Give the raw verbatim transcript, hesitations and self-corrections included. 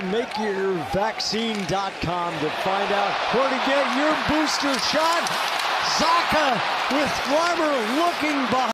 make your vaccine dot com to find out where to get your booster shot. Zaka with Farmer looking behind.